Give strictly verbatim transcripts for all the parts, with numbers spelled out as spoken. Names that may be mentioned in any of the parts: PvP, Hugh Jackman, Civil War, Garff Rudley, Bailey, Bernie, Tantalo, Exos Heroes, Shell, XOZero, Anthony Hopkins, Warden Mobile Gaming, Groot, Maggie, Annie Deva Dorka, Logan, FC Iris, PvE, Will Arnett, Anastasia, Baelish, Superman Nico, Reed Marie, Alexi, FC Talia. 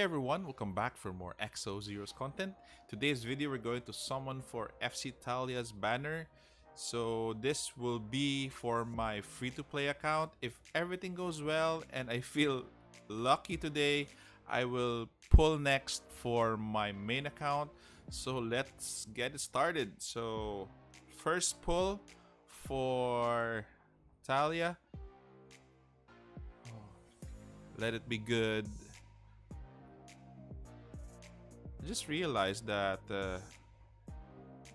Hey everyone, welcome back for more XOZero's content. Today's video we're going to summon for F C Talia's banner. So this will be for my free-to-play account. If everything goes well and I feel lucky today, I will pull next for my main account. So let's get it started. So first pull for Talia. Oh, let it be good. I just realized that uh,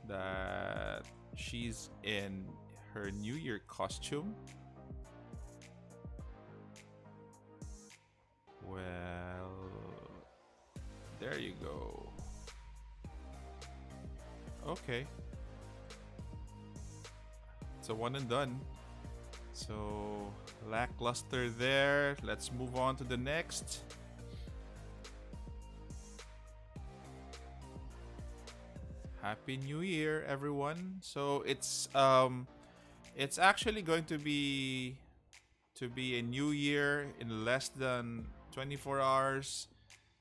that she's in her New Year costume. Well, there you go. Okay, it's a one and done. So lackluster there. Let's move on to the next. Happy New Year, everyone. So it's um it's actually going to be to be a new year in less than twenty-four hours.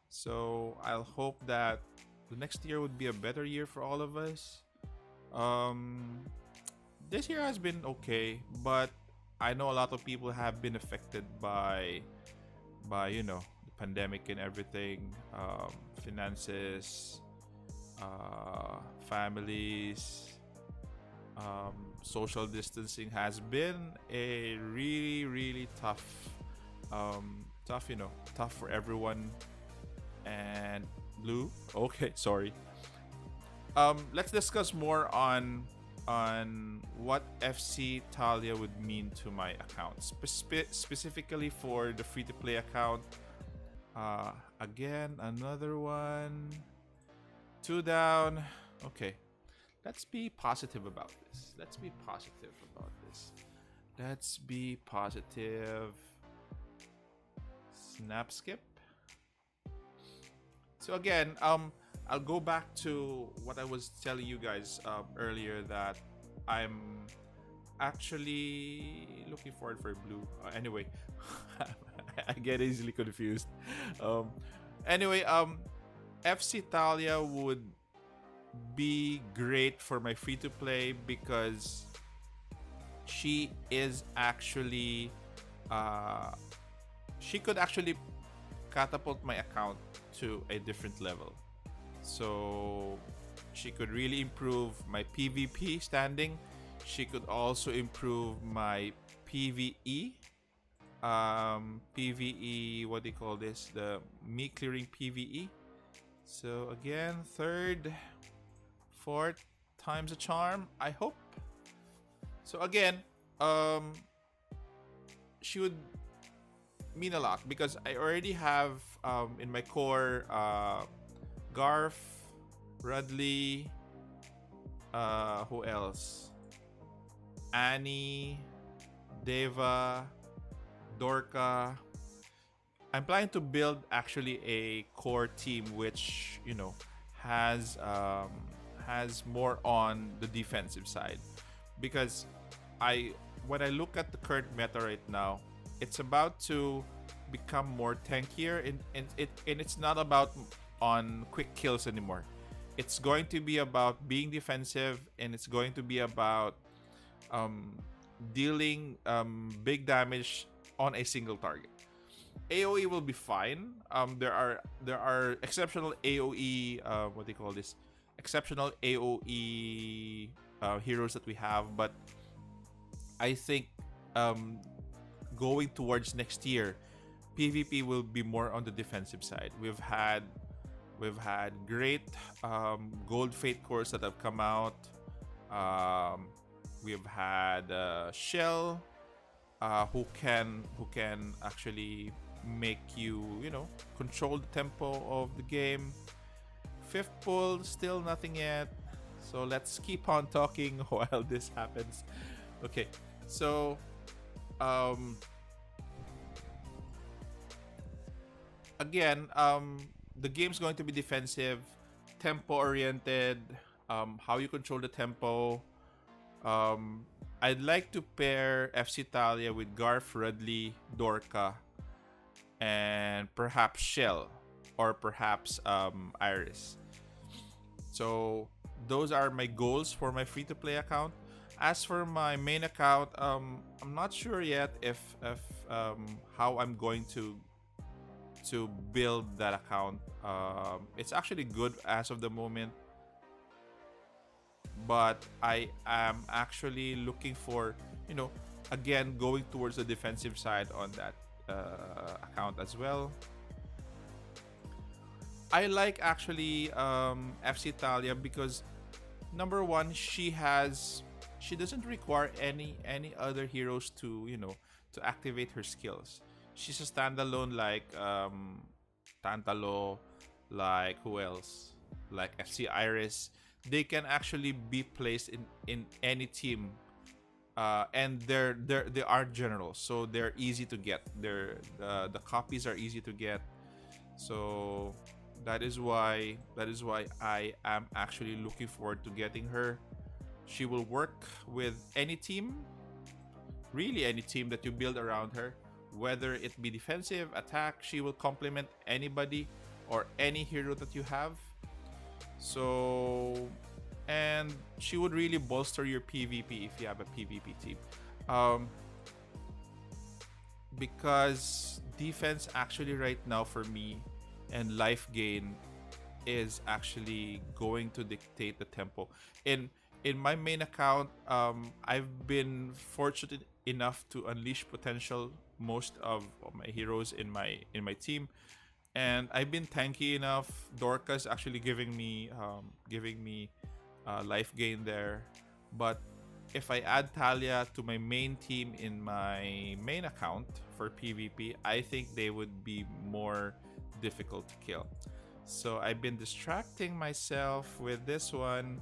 So I'll hope that the next year would be a better year for all of us. Um this year has been okay, but I know a lot of people have been affected by by you know, the pandemic and everything, um finances, uh families, um social distancing has been a really really tough um tough you know tough for everyone. And blue, okay, sorry. Um let's discuss more on on what F C Talia would mean to my account, Spe specifically for the free to play account. Uh again, another one. Two down. Okay, let's be positive about this. Let's be positive about this. Let's be positive. Snap skip. So again, um, I'll go back to what I was telling you guys um, earlier, that I'm actually looking forward for blue. Uh, anyway, I get easily confused. Um, anyway, um. F C Talia would be great for my free-to-play because she is actually uh, she could actually catapult my account to a different level. So she could really improve my PvP standing. She could also improve my PvE, um, PvE. What do you call this? The me clearing PvE. So again, third, fourth time's a charm, I hope. So again, um, she would mean a lot because I already have um, in my core uh, Garff, Rudley, uh, who else? Annie, Deva, Dorka. I'm planning to build actually a core team which, you know, has um, has more on the defensive side, because I when I look at the current meta right now, it's about to become more tankier, and, and it and it's not about on quick kills anymore. It's going to be about being defensive, and it's going to be about um, dealing um, big damage on a single target. A O E will be fine. Um, there are there are exceptional A O E. Uh, what do you call this? Exceptional A O E uh, heroes that we have, but I think um, going towards next year, PvP will be more on the defensive side. We've had we've had great um, gold fate cores that have come out. Um, we've had uh, Shell, uh, who can who can actually make you, you know, control the tempo of the game. Fifth pull, still nothing yet. So let's keep on talking while this happens. Okay, so um, again, um, the game's going to be defensive, tempo oriented, um, how you control the tempo. Um, I'd like to pair F C Talia with Garff, Rudley, Dorka, and perhaps Shell. or perhaps um, Iris. So those are my goals for my free-to-play account. As for my main account, um, I'm not sure yet if, if um, how I'm going to to build that account. Um, it's actually good as of the moment, but I am actually looking for, you know, again going towards the defensive side on that uh, account as well. I like actually um, F C Talia because number one, she has she doesn't require any any other heroes to, you know, to activate her skills. She's a standalone like um, Tantalo, like who else? Like F C Iris. They can actually be placed in, in any team, uh, and they're, they're they are generals, so they're easy to get. They're uh, the copies are easy to get, so that is why that is why I am actually looking forward to getting her. She will work with any team, really any team that you build around her. Whether it be defensive, attack, she will complement anybody or any hero that you have. So, and she would really bolster your PvP if you have a PvP team. Um, because defense actually right now for me and life gain is actually going to dictate the tempo. In, in my main account, um, I've been fortunate enough to unleash potential most of my heroes in my in my team, and I've been tanky enough. Dorka's actually giving me um, giving me uh, life gain there, but if I add Talia to my main team in my main account for PvP, I think they would be more difficult to kill. So I've been distracting myself with this one,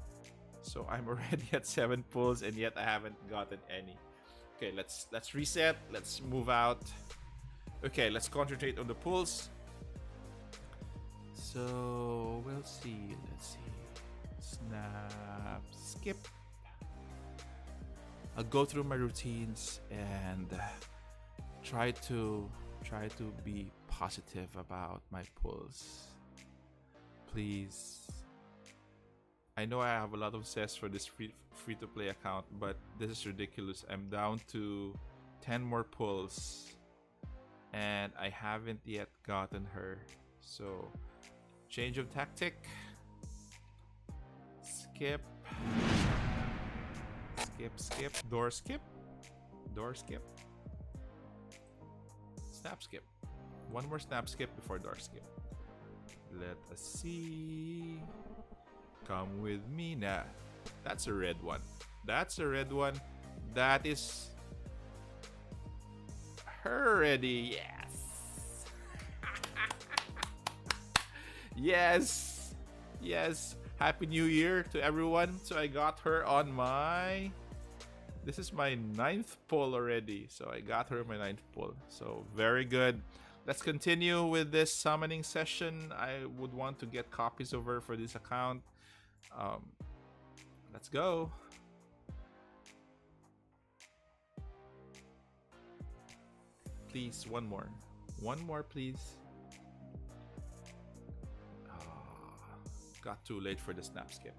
so I'm already at seven pulls and yet I haven't gotten any. Okay, let's let's reset. Let's move out. Okay, let's concentrate on the pulls. So we'll see. Let's see. Snap. Skip. I'll go through my routines and try to try to be positive about my pulls. Please. I know I have a lot of sass for this free, free to play account, but this is ridiculous. I'm down to ten more pulls and I haven't yet gotten her. So change of tactic. Skip. Skip, skip. Door skip. Door skip. Snap skip. One more snap skip before door skip. Let us see. Come with me now. That's a red one. That's a red one. That is her ready. Yes. Yes. Yes. Happy New Year to everyone. So I got her on my... This is my ninth pull already. So I got her in my ninth pull. So very good. Let's continue with this summoning session. I would want to get copies of her for this account. Um, let's go. Please, one more. One more, please. Oh, got too late for the snap skip.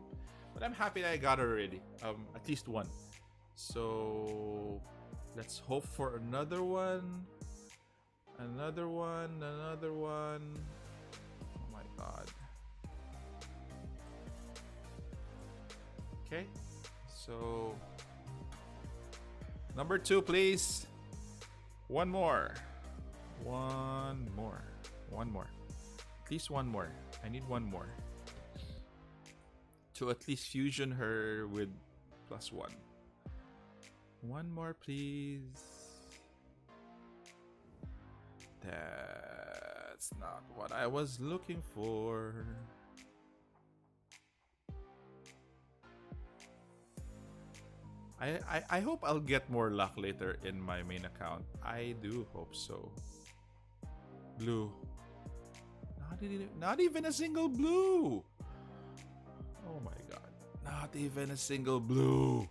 But I'm happy that I got her already. Um, at least one. So, let's hope for another one. Another one. Another one. Oh my god. Okay, so number two, please. One more, one more, one more. At least one more. I need one more to at least fusion her with plus one. One more, please. That's not what I was looking for. I, I hope I'll get more luck later in my main account. I do hope so. Blue. Not even, not even a single blue. Oh my god. Not even a single blue.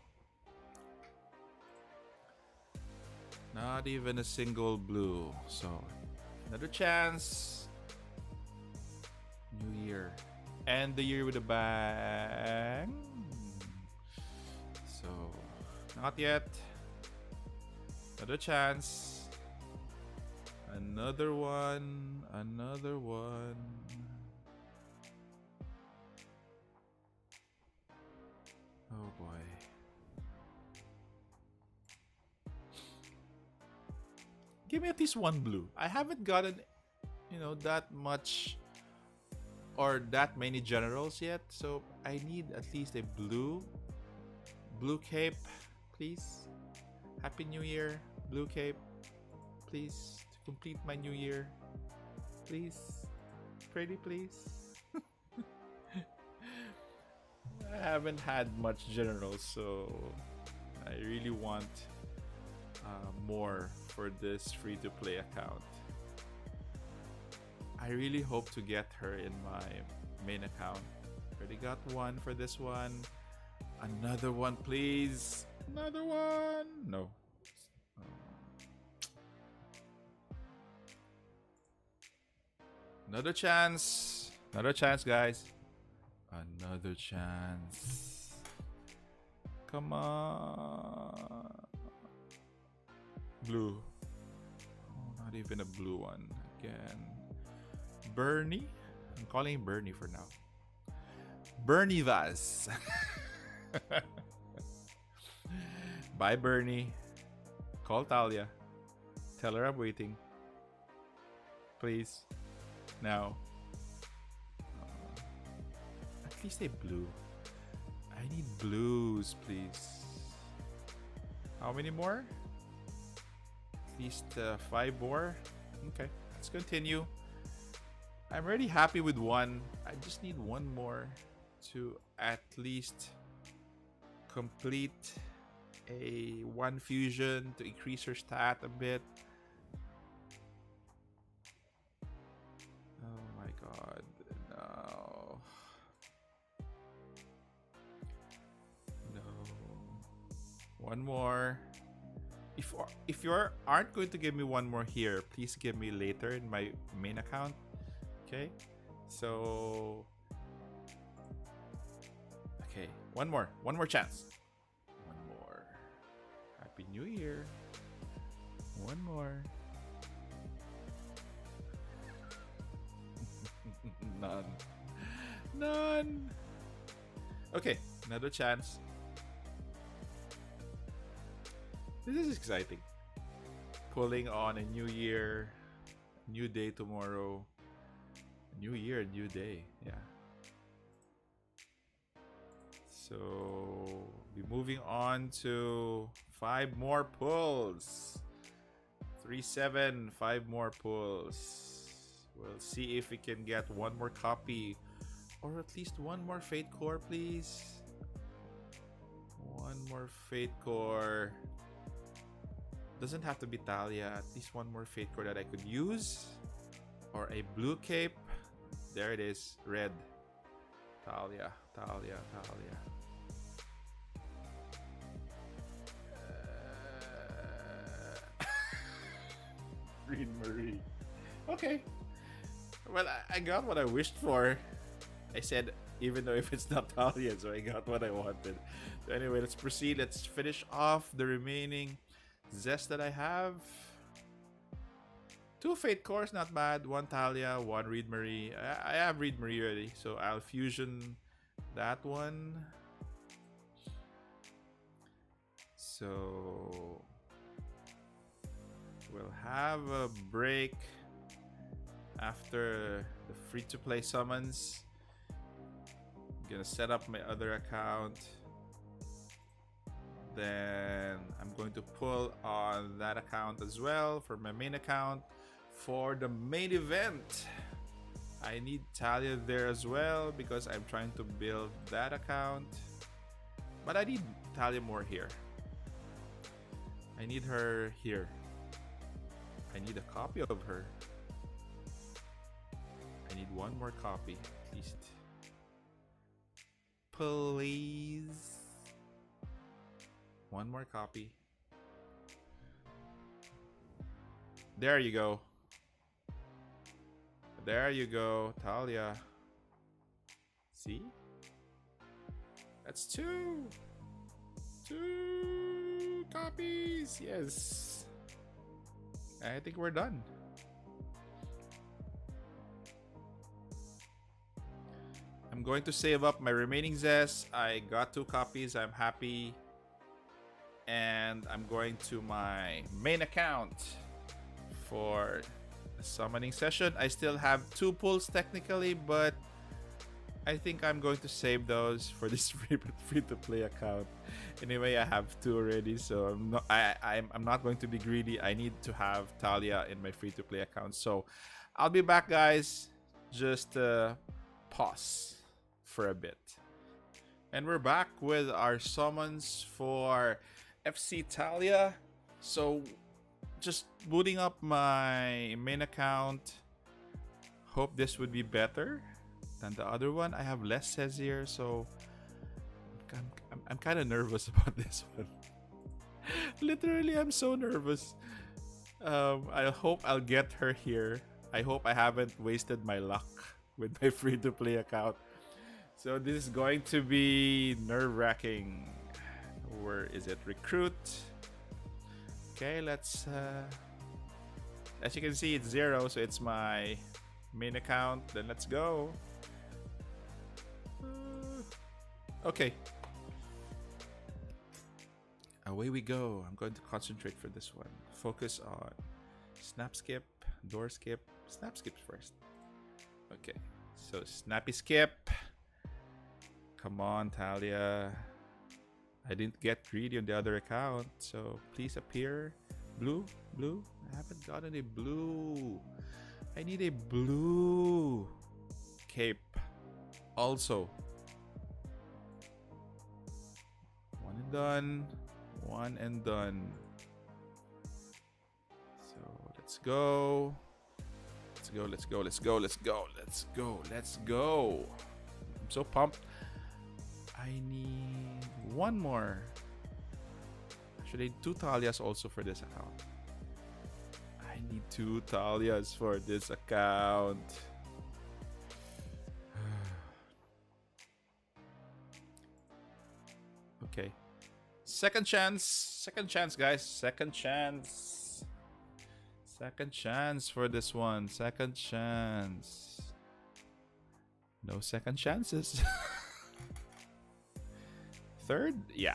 Not even a single blue. So, another chance. New Year. And the year with a bang. So, not yet. Another chance. Another one. Another one. Oh boy. Give me at least one blue. I haven't gotten, you know, that much or that many generals yet. So I need at least a blue. Blue cape, please. Happy New Year. Blue cape, please. To complete my new year. Please. Pretty please. I haven't had much generals, so I really want uh, more for this free-to-play account. I really hope to get her in my main account. Already got one for this one. Another one, please. Another one. No. Um, another chance. Another chance, guys. Another chance. Come on. Blue. Oh, not even a blue one. Again. Bernie. I'm calling him Bernie for now. Bernie Vaz. Bye, Bernie. Call Talia. Tell her I'm waiting. Please. Now. At least a blue. I need blues, please. How many more? At least uh, five more. Okay, let's continue. I'm already happy with one. I just need one more to at least complete a one fusion to increase her stat a bit. Oh my god, no. No. One more. If if you aren't going to give me one more here, please give me later in my main account. Okay? So okay, one more. One more chance. One more. Happy New Year. One more. None. None. Okay, another chance. This is exciting. Pulling on a new year, new day tomorrow. New year, new day. Yeah. So we're moving on to five more pulls. Three seven, five more pulls. We'll see if we can get one more copy or at least one more Fate Core, please. One more Fate Core. Doesn't have to be Talia. At least one more Fate Core that I could use, or a blue cape. There it is. Red. Talia, Talia, Talia. Reed Marie. Okay. Well, I, I got what I wished for. I said, even though if it's not Talia, so I got what I wanted. So anyway, let's proceed. Let's finish off the remaining zest that I have. Two Fate Cores, not bad. One Talia, one Reed Marie. I, I have Reed Marie already, so I'll fusion that one. So we'll have a break after the free-to-play summons. I'm gonna set up my other account. Then I'm going to pull on that account as well for my main account. For the main event, I need Talia there as well because I'm trying to build that account. But I need Talia more here. I need her here. I need a copy of her. I need one more copy at least. Please. One more copy. There you go. There you go, Talia. See? That's two! Two copies! Yes! I think we're done. I'm going to save up my remaining zest. I got two copies. I'm happy. And I'm going to my main account for the summoning session. I still have two pulls technically, but I think I'm going to save those for this free-to-play account. Anyway, I have two already, so I'm not, I, I'm, I'm not going to be greedy. I need to have Talia in my free-to-play account. So I'll be back, guys. Just uh, pause for a bit. And we're back with our summons for F C Talia. So just booting up my main account. Hope this would be better than the other one. I have less says here, so I'm, I'm, I'm kind of nervous about this one. Literally, I'm so nervous. Um, I hope I'll get her here. I hope I haven't wasted my luck with my free-to-play account. So this is going to be nerve-wracking. Where is it? Recruit. Okay, let's... Uh, as you can see, it's zero, so it's my main account. Then let's go. Uh, okay. Away we go. I'm going to concentrate for this one. Focus on snap skip, door skip. Snap skips first. Okay, so snappy skip. Come on, Talia. I didn't get greedy on the other account, so please appear. Blue? Blue? I haven't gotten a blue. I need a blue cape. Also. One and done. One and done. So let's go. Let's go, let's go, let's go, let's go, let's go, let's go. I'm so pumped. I need one more. Actually, two Talias also for this account. I need two Talias for this account. Okay. Second chance. Second chance, guys. Second chance. Second chance for this one. Second chance. No second chances. Third? Yeah.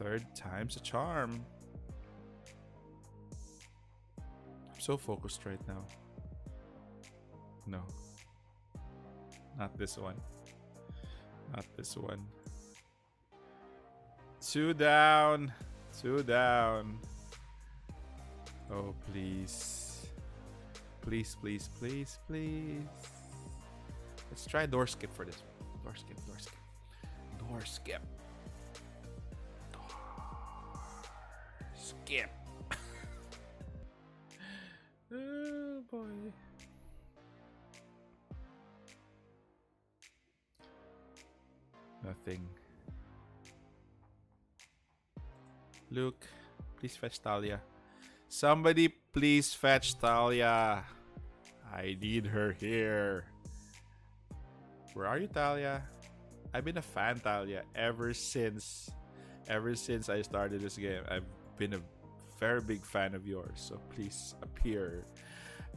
Third time's a charm. I'm so focused right now. No. Not this one. Not this one. Two down. Two down. Oh, please. Please, please, please, please. Let's try door skip for this one. Door skip, door skip. Door skip. Door skip. Oh boy. Nothing. Luke, please fetch Talia. Somebody please fetch Talia. I need her here. Where are you, Talia? I've been a fan, Talia, ever since ever since I started this game. I've been a very big fan of yours, so please appear.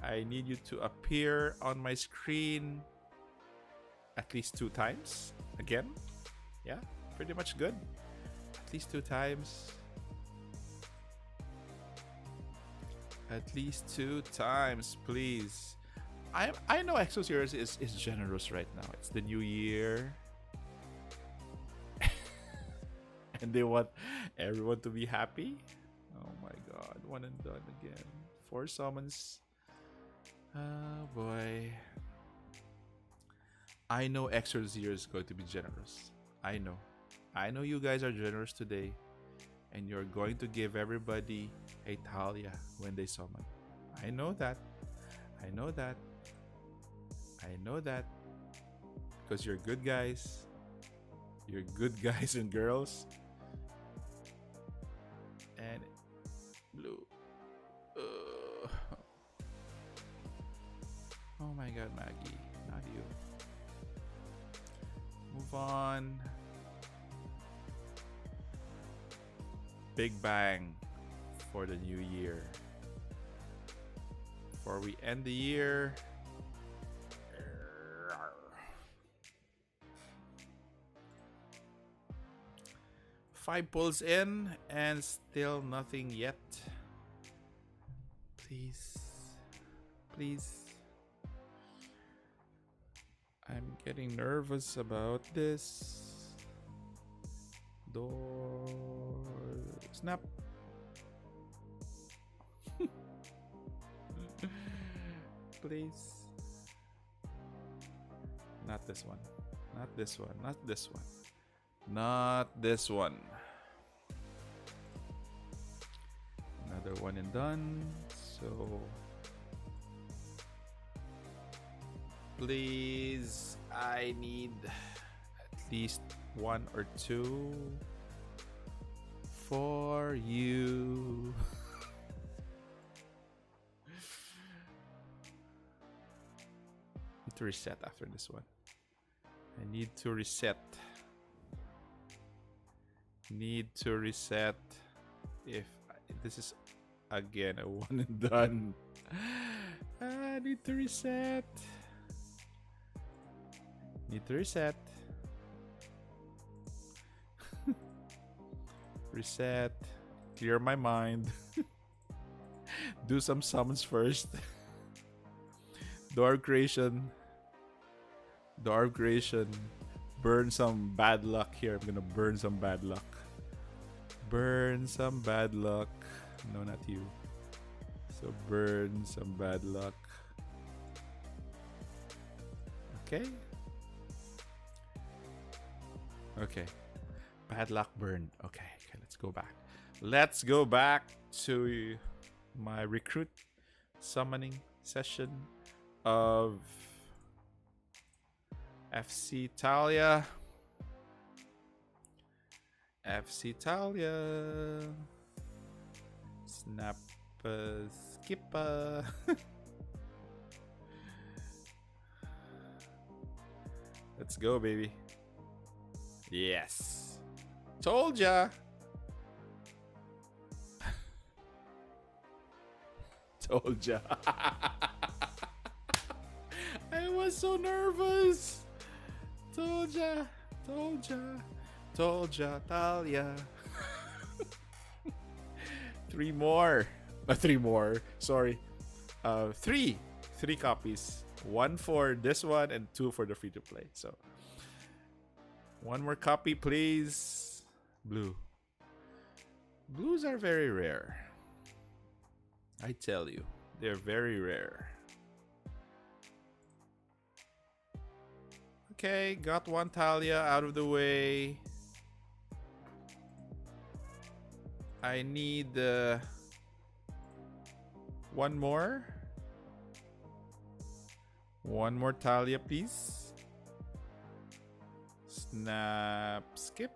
I need you to appear on my screen at least two times. Again? Yeah, pretty much good. At least two times. At least two times, please. I I know Exos Heroes is, is generous right now. It's the new year. And they want everyone to be happy. Oh my god. One and done again. Four summons. Oh boy. I know XOZero is going to be generous. I know. I know you guys are generous today. And you're going to give everybody a Talia when they summon. I know that. I know that. I know that. Because you're good guys. You're good guys and girls. And blue. Uh. Oh my god, Maggie. Not you. on. Big bang for the new year. Before we end the year. Five pulls in and still nothing yet. Please. Please. I'm getting nervous about this. Door. Snap. Please. Not this one. Not this one. Not this one. Not this one. Another one and done. So please, I need at least one or two for you. I need to reset after this one. I need to reset. Need to reset. If, I, if this is again a one and done, I need to reset. Need to reset. Reset. Clear my mind. Do some summons first. Door creation. Door creation. Burn some bad luck here. I'm gonna burn some bad luck. Burn some bad luck. No, not you. So burn some bad luck. Okay. Okay. Bad luck burned. Okay. Okay. Let's go back. Let's go back to my recruit summoning session of F C Talia. F C Talia. Snap, uh, skipper. Let's go, baby. Yes. Told ya. Told ya. I was so nervous. Told ya. Told ya. Told ya, Talia. Three more. Uh, three more. Sorry. Uh, three. Three copies. One for this one and two for the free to play. So, one more copy, please. Blue. Blues are very rare. I tell you, they're very rare. Okay, got one Talia out of the way. I need uh, one more. One more Talia, please. Snap, skip.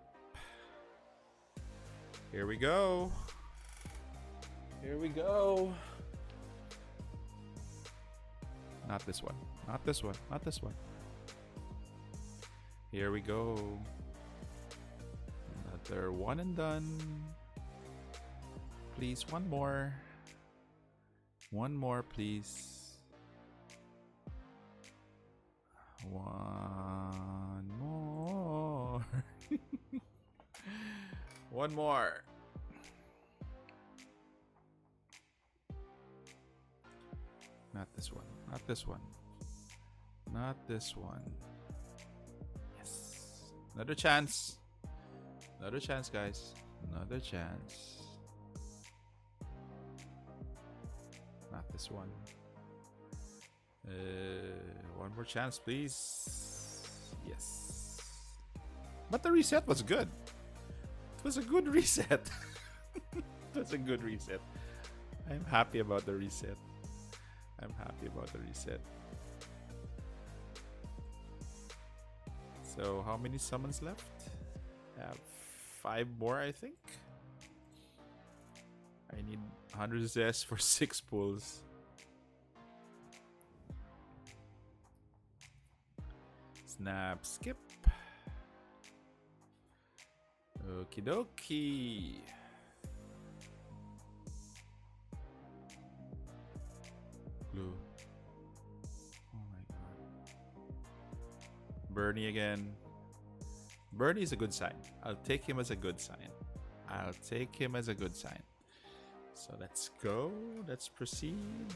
Here we go. Here we go. Not this one. Not this one. Not this one. Here we go. Another one and done. Please, one more. One more, please. One more. One more. Not this one. Not this one. Not this one. Yes. Another chance. Another chance, guys. Another chance. Not this one. Uh, one more chance, please. Yes. But the reset was good. It was a good reset. It was a good reset. I'm happy about the reset. I'm happy about the reset. So, how many summons left? I have five more, I think. I need one hundred zest for six pulls. Snap, skip. Okie dokie. Blue. Oh my god. Bernie again. Bernie's a good sign. I'll take him as a good sign. I'll take him as a good sign. So let's go. Let's proceed.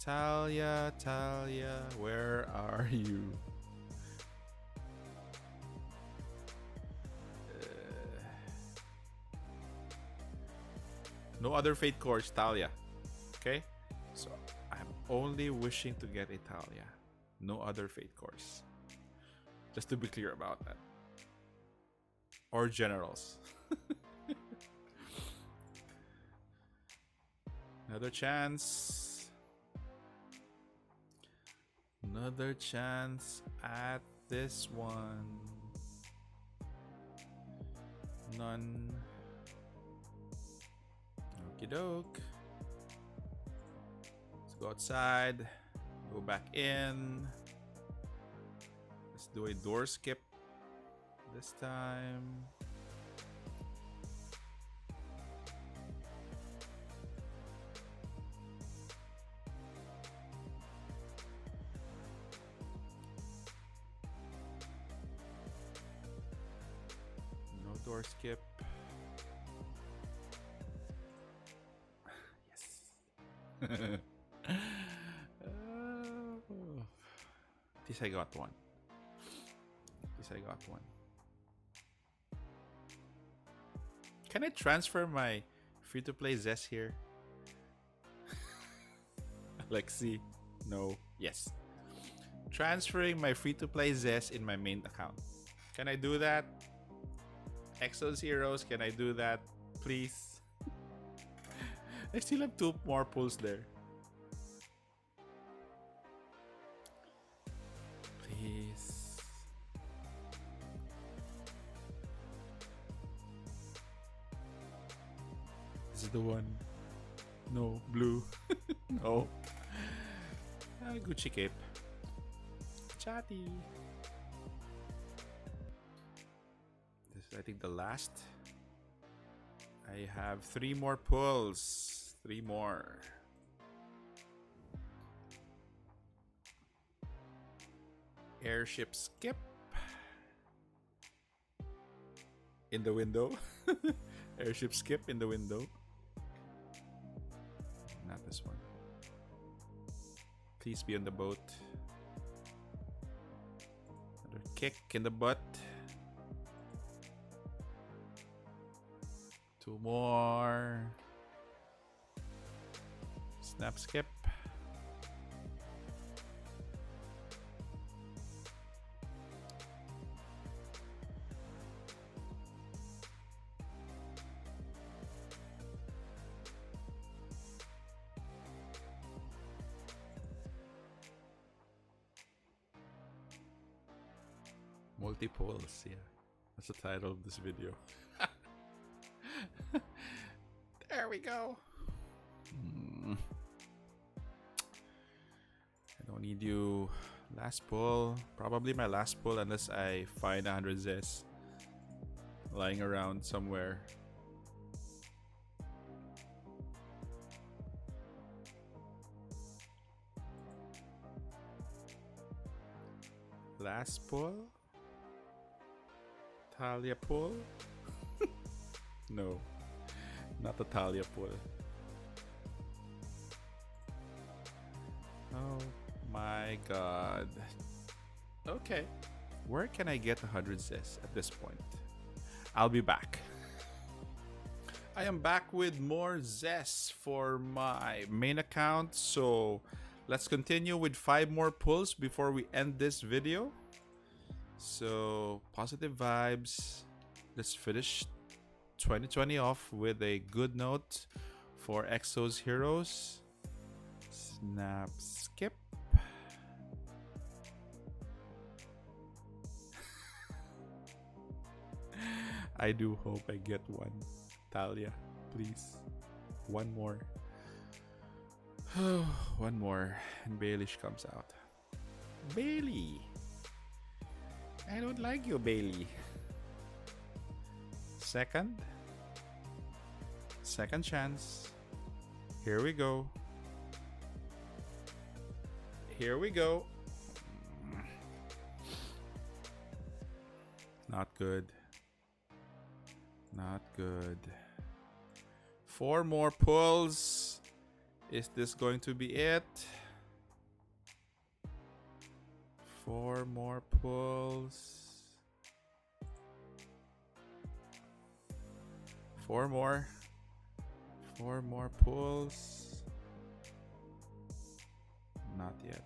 Talia, Talia, where are you? Uh, no other Fate Course, Talia. Okay? So I'm only wishing to get a Talia. No other Fate Course. Just to be clear about that. Or generals. Another chance. Another chance at this one. None. Okie doke. Let's go outside. Go back in. Let's do a door skip this time. No door skip. Yes. Oh. At least I got one. I got one. Can I transfer my free-to-play Zest here? Alexi, no. Yes. Transferring my free-to-play Zest in my main account. Can I do that? Exos Heroes, can I do that? Please. I still have two more pulls there. Please. The one. No, blue. No. Uh, Gucci cape. Chatty. This is, I think, the last. I have three more pulls. Three more. Airship skip. In the window. Airship skip in the window. Not this one. Please be on the boat. Another kick in the butt. Two more. Snap skip. Multi-pulls, yeah. That's the title of this video. There we go. Mm. I don't need you. Last pull. Probably my last pull unless I find one hundred Zest lying around somewhere. Last pull? Talia pull? No, not the Talia pull. Oh my god. Okay, where can I get one hundred Zest at this point? I'll be back. I am back with more Zest for my main account, so let's continue with five more pulls before we end this video. So, positive vibes. Let's finish twenty twenty off with a good note for Exos Heroes. Snap skip. I do hope I get one. Talia, please. One more. One more. And Baelish comes out. Bailey! I don't like you, Bailey. Second. Second chance. Here we go. Here we go. Not good. Not good. Four more pulls. Is this going to be it? Four more pulls. Four more. Four more pulls. Not yet.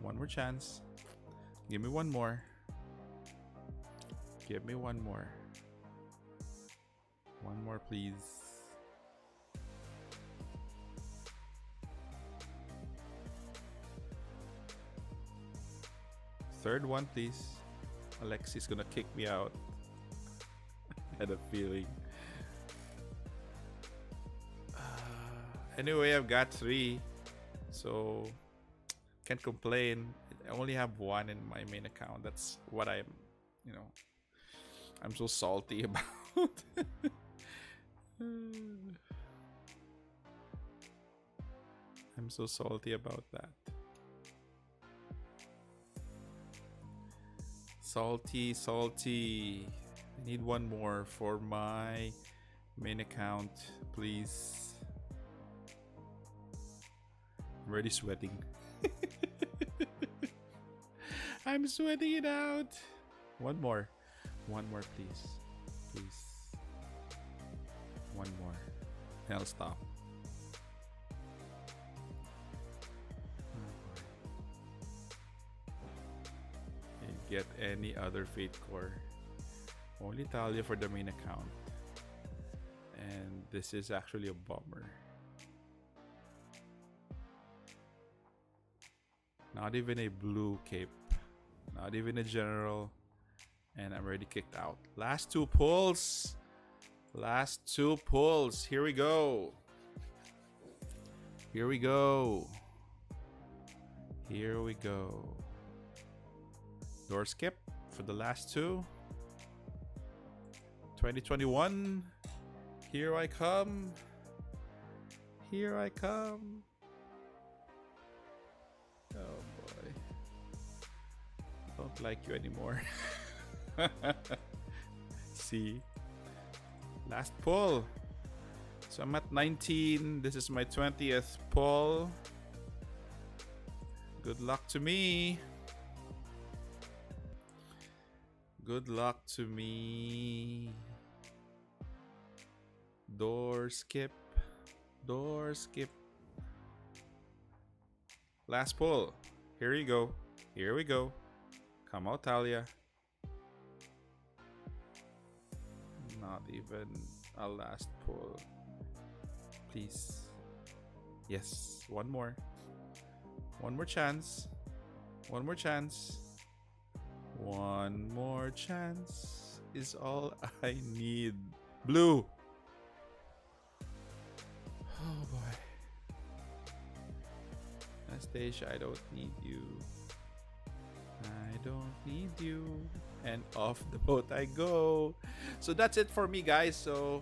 One more chance. Give me one more. Give me one more. One more, please. Third one, please. Alexi's gonna kick me out. I had a feeling. Uh, anyway, I've got three. So, can't complain. I only have one in my main account. That's what I'm, you know, I'm so salty about. I'm so salty about that. Salty, salty. I need one more for my main account, please. I'm already sweating. I'm sweating it out. One more. One more, please. Please. One more. And I'll stop. And get any other Fate Core. Only Talia for the main account. And this is actually a bummer. Not even a blue cape. Not even a general. And I'm already kicked out. Last two pulls. Last two pulls. Here we go. Here we go. Here we go. Door skip for the last two. twenty twenty-one. Here I come. Here I come. Oh boy. I don't like you anymore. See? Last pull. So I'm at nineteen. This is my twentieth pull. Good luck to me. Good luck to me. Door skip. Door skip. Last pull. Here you go. Here we go. Come out, Talia. Not even a last pull, please. Yes, one more, one more chance, one more chance, one more chance is all I need. Blue. Oh boy, Anastasia, I don't need you. I don't need you. And off the boat I go. So that's it for me, guys. So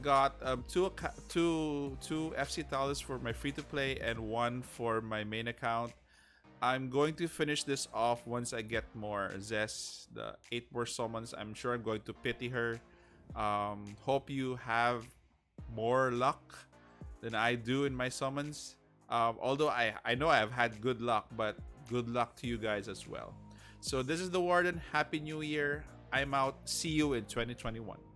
got um, two, two, two F C Talias for my free-to-play and one for my main account. I'm going to finish this off once I get more Zest, the eight more summons. I'm sure I'm going to pity her. Um, hope you have more luck than I do in my summons. Um, although I, I know I've had good luck, but good luck to you guys as well. So this is the Warden. Happy New Year. I'm out. See you in twenty twenty-one.